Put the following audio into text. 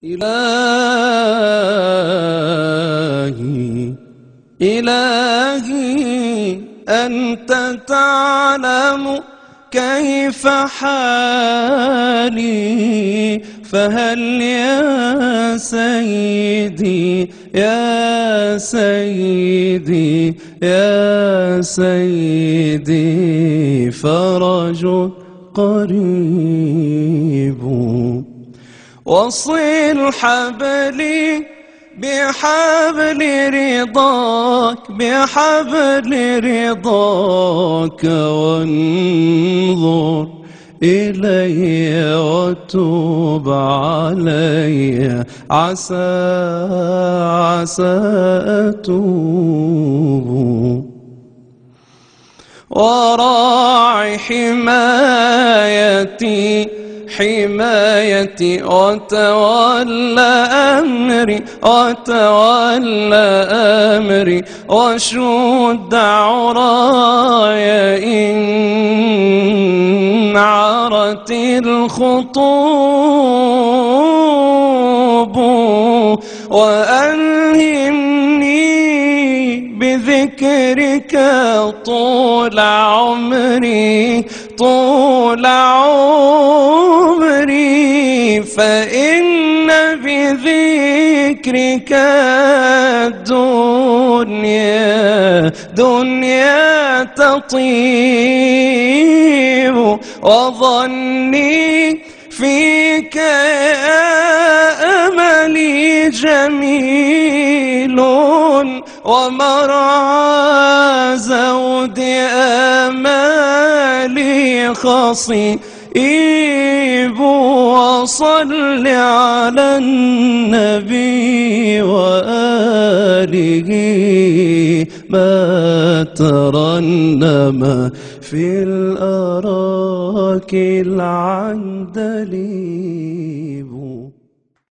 إلهي إلهي أنت تعلم كيف حالي، فهل يا سيدي يا سيدي يا سيدي فرج قريب. وصل حبلي بحبل رضاك بحبل رضاك، وانظر إلي وتوب علي، عسى عسى أتوب. وراعي حمايتي حمايتي وتولى أمري وتولى أمري، وشد عرايا إن عرت الخطوب، وألهمني بذكرك طول عمري طول عمري، فإن بذكرك الدنيا تطيب. وظني فيك يا أملي جميل، ومرعى زود آمالي خصيب. وصل على النبي وآله ما ترنم في الأراك العندليب.